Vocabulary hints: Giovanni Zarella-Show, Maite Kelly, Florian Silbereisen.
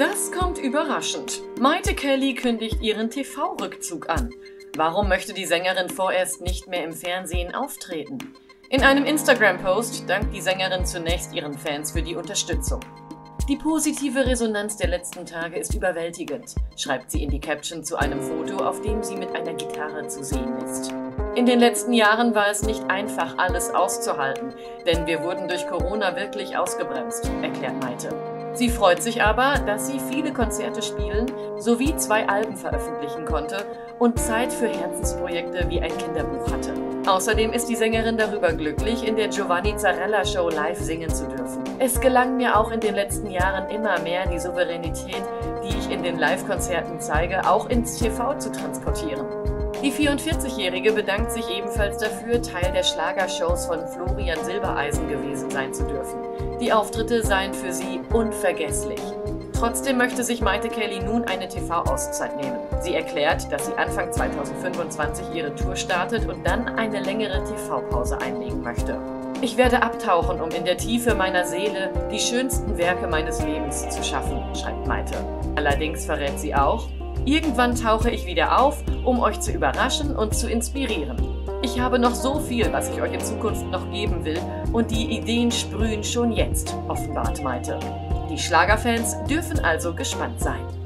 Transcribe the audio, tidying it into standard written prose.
Das kommt überraschend. Maite Kelly kündigt ihren TV-Rückzug an. Warum möchte die Sängerin vorerst nicht mehr im Fernsehen auftreten? In einem Instagram-Post dankt die Sängerin zunächst ihren Fans für die Unterstützung. Die positive Resonanz der letzten Tage ist überwältigend, schreibt sie in die Caption zu einem Foto, auf dem sie mit einer Gitarre zu sehen ist. In den letzten Jahren war es nicht einfach, alles auszuhalten, denn wir wurden durch Corona wirklich ausgebremst, erklärt Maite. Sie freut sich aber, dass sie viele Konzerte spielen sowie 2 Alben veröffentlichen konnte und Zeit für Herzensprojekte wie ein Kinderbuch hatte. Außerdem ist die Sängerin darüber glücklich, in der Giovanni Zarella-Show live singen zu dürfen. Es gelang mir auch in den letzten Jahren immer mehr, die Souveränität, die ich in den Live-Konzerten zeige, auch ins TV zu transportieren. Die 44-Jährige bedankt sich ebenfalls dafür, Teil der Schlagershows von Florian Silbereisen gewesen sein zu dürfen. Die Auftritte seien für sie unvergesslich. Trotzdem möchte sich Maite Kelly nun eine TV-Auszeit nehmen. Sie erklärt, dass sie Anfang 2025 ihre Tour startet und dann eine längere TV-Pause einlegen möchte. Ich werde abtauchen, um in der Tiefe meiner Seele die schönsten Werke meines Lebens zu schaffen, schreibt Maite. Allerdings verrät sie auch: Irgendwann tauche ich wieder auf, um euch zu überraschen und zu inspirieren. Ich habe noch so viel, was ich euch in Zukunft noch geben will, und die Ideen sprühen schon jetzt, offenbart Maite. Die Schlagerfans dürfen also gespannt sein.